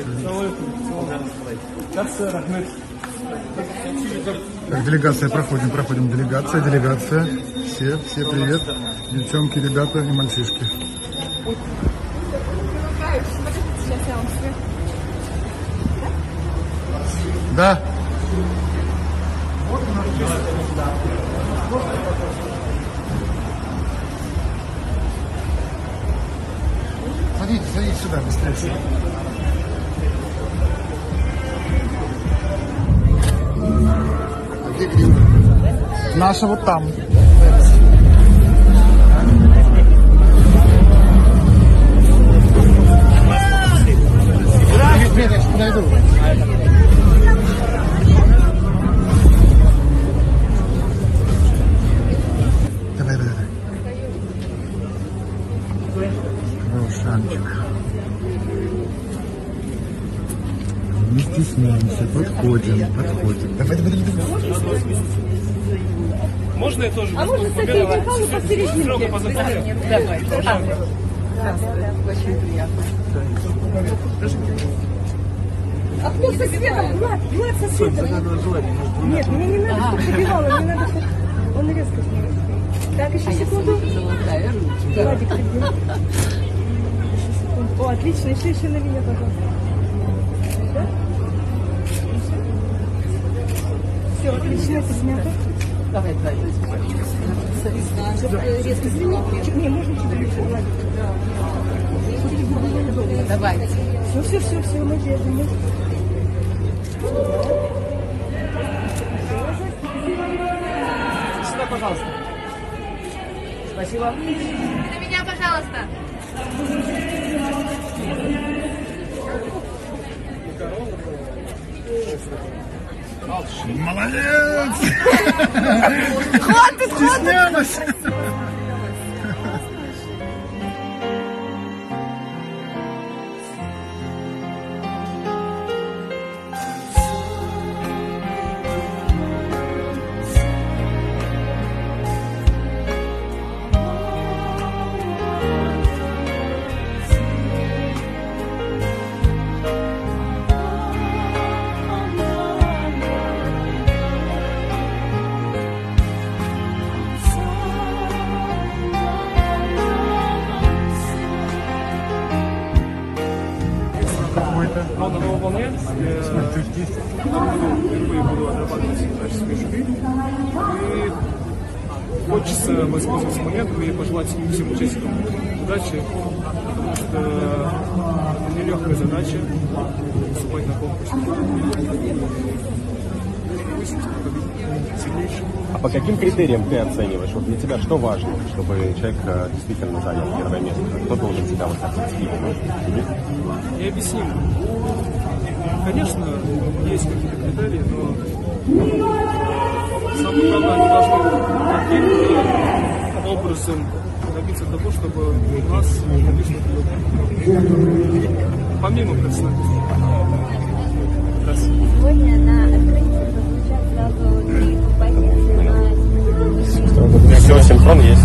Так, делегация, проходим, делегация. Все привет. Девчонки, ребята и мальчишки. Да. Садитесь сюда, быстрее. А где гриб? Наша вот там. Привет, я сейчас подойду. Не стесняемся, подходим. Давай. Можно я тоже? А можно соседнюю палку посередине? Давай. Очень приятно. А кто со светом? Влад со светом. Нет, мне не надо, чтобы забивало. Мне надо, чтобы он резко сбил. Так, еще секунду. Владик, ты О, отлично, еще на меня, пожалуйста. Да? Все, отлично, это снято. Давай. Резко извините. Не, можно чуть-чуть. Давай. Все, мы держим. Сюда, пожалуйста. Спасибо. На меня, пожалуйста. Молодец! Хватит! Волна новой волны. Впервые буду отрабатывать классические шаги. И хочется воспользоваться моментом и пожелать всем участникам удачи, потому что нелегкая задача выступать на конкурсе. А по каким критериям ты оцениваешь? Вот для тебя что важно, чтобы человек действительно занял первое место? Кто должен тебя вот так оценивать? Я объясню. Конечно, есть какие-то критерии, но самое главное, они должны каким-то образом добиться того, чтобы у нас помимо профессионализма. Сегодня на открытии прозвучат сразу 3 композиции. Все, синхрон есть.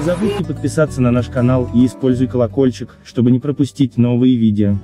Не забудьте подписаться на наш канал и используй колокольчик, чтобы не пропустить новые видео.